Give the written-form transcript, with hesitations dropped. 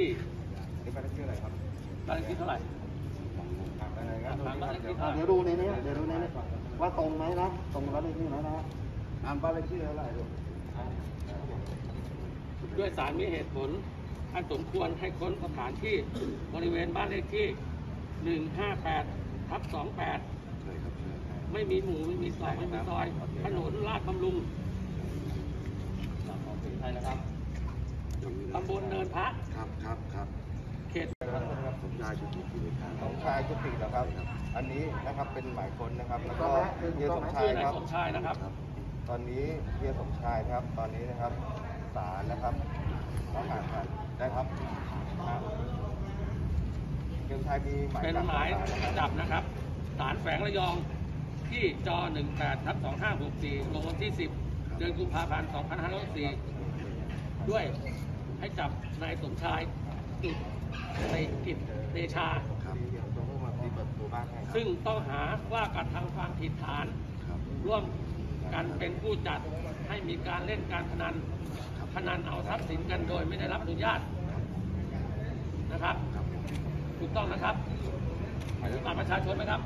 ที่บ้านเลขที่อะไรครับบ้านเลขที่เท่าไหร่เดี๋ยวดูในนี้ว่าตรงไหมนะตรงบ้านเลขที่ไหมนะบ้านเลขที่เท่าไหร่ดูด้วยสารมีเหตุผลอันสมควรให้ค้นสถานที่บริเวณบ้านเลขที่158/28ไม่มีหมู่ไม่มีซอยไม่มีซอยถนนลาดบำรุงของสีไทยนะครับตำบลเนินพระครับเขตสมชายจุตินะครับอันนี้นะครับเป็นหมายค้นนะครับแล้วก็เฮียสมชายนะครับตอนนี้เฮียสมชายครับตอนนี้นะครับศาลนะครับต้องหากันนะครับเฮียสมชายมีหมายเป็นหมายจับนะครับศาลแฝงระยองที่จ18/2564 ลงวันที่10เดือนกุมภาพันธ์ 2564ด้วยให้จับนายสมชายกิจเดชาซึ่งต้องหาว่ากระทำความผิดฐานร่วมกันเป็นผู้จัดให้มีการเล่นการพนันเอาทรัพย์สินกันโดยไม่ได้รับอนุญาตนะครับถูกต้องนะครับหมายถึงบัตรประชาชนไหมครับ